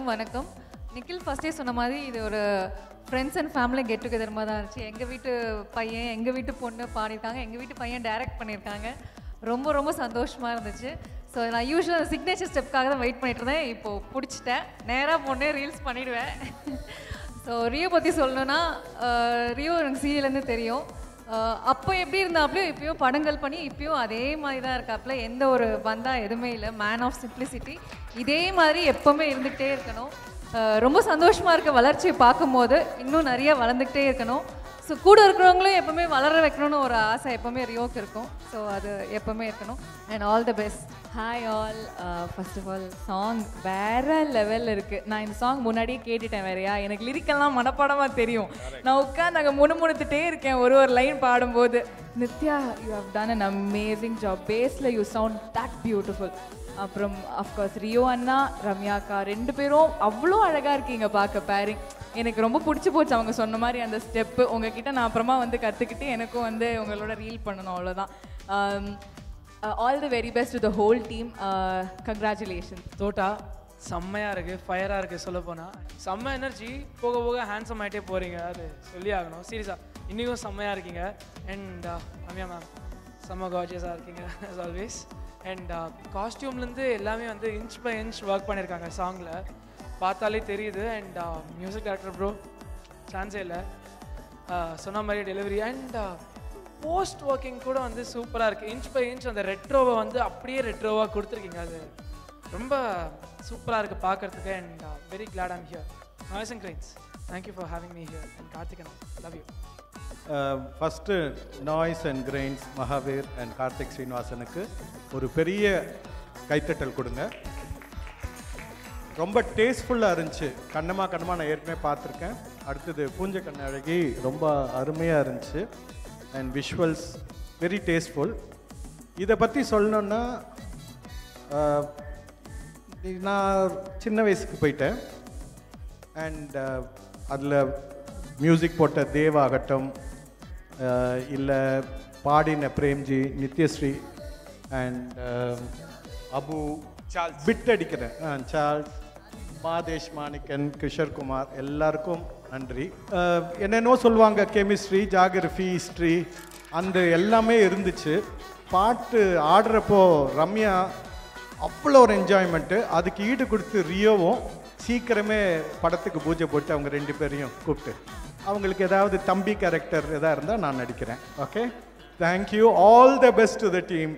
எல்லாருக்கும் வணக்கம். நிக்கில் ஃபர்ஸ்டே சொன்ன மாதிரி இது ஒரு friends and family get together மாதிரி தான் இருந்துச்சு. எங்கள் வீட்டு பையன் எங்கள் வீட்டு பொண்ணு பாடியிருக்காங்க, எங்கள் வீட்டு பையன் டைரக்ட் பண்ணியிருக்காங்க. ரொம்ப ரொம்ப சந்தோஷமாக இருந்துச்சு. ஸோ நான் யூஸ்வலாக சிக்னேச்சர் ஸ்டெப்க்காக தான் வெயிட் பண்ணிட்டு இருந்தேன். இப்போது பிடிச்சிட்டேன், நேராக போனே ரீல்ஸ் பண்ணிவிடுவேன். ஸோ ரியோ பற்றி சொல்லணுன்னா, ரியோ எனக்கு சீரியலேருந்து தெரியும். அப்போ எப்படி இருந்தாப்லையும் இப்போயும் படங்கள் பண்ணி இப்போயும் அதே மாதிரி தான் இருக்காப்புல. எந்த ஒரு பந்தாக எதுவுமே இல்லை, மேன் ஆஃப் சிம்பிளிசிட்டி. இதே மாதிரி எப்போவுமே இருந்துக்கிட்டே இருக்கணும். ரொம்ப சந்தோஷமாக இருக்க வளர்ச்சியை பார்க்கும்போது, இன்னும் நிறையா வளர்ந்துக்கிட்டே இருக்கணும். ஸோ கூட இருக்கிறவங்களும் எப்போவுமே வளர வைக்கணும்னு ஒரு ஆசை எப்போவுமே ரியோக்கு இருக்கும். ஸோ அது எப்போவுமே இருக்கணும். And all the best. Hi all. First of all, song வேறு லெவலில் இருக்குது. நான் இந்த சாங் முன்னாடியே கேட்டுட்டேன் வேறையா. எனக்கு லிரிக்கெல்லாம் மனப்பாடமாக தெரியும். நான் உட்காந்து அங்கே முணுமுணுத்துட்டே இருக்கேன் ஒரு ஒரு லைன் பாடும்போது. Nithya, you have done an amazing job. Basil you sound that beautiful. அப்புறம் அஃப்கோர்ஸ் ரியோ அண்ணா, ரம்யா அக்கா, ரெண்டு பேரும் அவ்வளோ அழகாக இருக்கீங்க பார்க்க. பேரிங் எனக்கு ரொம்ப பிடிச்சி போச்சு. அவங்க சொன்ன மாதிரி அந்த ஸ்டெப்பு உங்ககிட்ட நான் அப்புறமா வந்து கற்றுக்கிட்டு எனக்கும் வந்து உங்களோட ரீல் பண்ணணும். அவ்வளோதான். All the very best to the whole team. Congratulation. தோட்டா செம்மையாக இருக்குது, ஃபயராக இருக்குது. சொல்ல போனால் செம்ம எனர்ஜி. போக போக ஹேண்ட்ஸம் ஆகிட்டே போகிறீங்க, அது சொல்லி ஆகணும். சீரியஸாக இன்றைக்கும் செம்மையாக இருக்கீங்க. அண்ட் ரம்யா மேம் செம்ம கார்ஜியஸாக இருக்கீங்க as always. அண்ட் காஸ்டியூம்லேருந்து எல்லாமே வந்து இன்ச் பை இன்ச் ஒர்க் பண்ணியிருக்காங்க. சாங்கில் பார்த்தாலே தெரியுது. அண்ட் மியூசிக் டைரக்டர் ப்ரோ, சான்ஸே இல்லை. சொன்ன மாதிரி டெலிவரி அண்ட் போஸ்ட் ஒர்க்கிங் கூட வந்து சூப்பராக இருக்குது. இன்ச் பை இன்ச் அந்த ரெட்ரோவை வந்து அப்படியே ரெட்ரோவாக கொடுத்துருக்கீங்க. அது ரொம்ப சூப்பராக இருக்குது பார்க்குறதுக்கு. And very glad I'm here. Noise and grains, thank you for having me here. And Karthik அண்ணா, love you. First noise and grains Mahaveer and Karthik ஸ்ரீனிவாசனுக்கு ஒரு பெரிய கைத்தட்டல் கொடுங்க. ரொம்ப டேஸ்ட்ஃபுல்லாக இருந்துச்சு. கண்ணமா கண்ணமா நான் ஏற்கனவே பார்த்துருக்கேன். அடுத்தது பூஞ்சை கண்ண அழகி, ரொம்ப அருமையாக இருந்துச்சு. And visuals very tasteful. இதை பற்றி சொல்லணுன்னா, நான் சின்ன வயசுக்கு போயிட்டேன். அண்ட் அதில் மியூசிக் போட்ட தேவாகட்டும், இல்லை பாடின Premji, Nithyasri and Abu, Charles bit அடிக்கிறேன், சார்ல்ஸ், மாதேஷ் மாணிக்கன், கிஷோர்குமார், எல்லாருக்கும் நன்றி. என்னென்னோ சொல்லுவாங்க, கெமிஸ்ட்ரி, ஜாகிரஃபி, ஹிஸ்ட்ரி, அந்த எல்லாமே இருந்துச்சு. பாட்டு ஆடுறப்போ ரம்யா அவ்வளோ ஒரு என்ஜாய்மெண்ட்டு. அதுக்கு ஈடு கொடுத்து ரியோவும் சீக்கிரமே படத்துக்கு பூஜை போட்டு அவங்க ரெண்டு பேரையும் கூப்பிட்டு, அவங்களுக்கு ஏதாவது தம்பி கேரக்டர் எதாக இருந்தால் நான் நடிக்கிறேன். Okay, thank you. All the best to the team.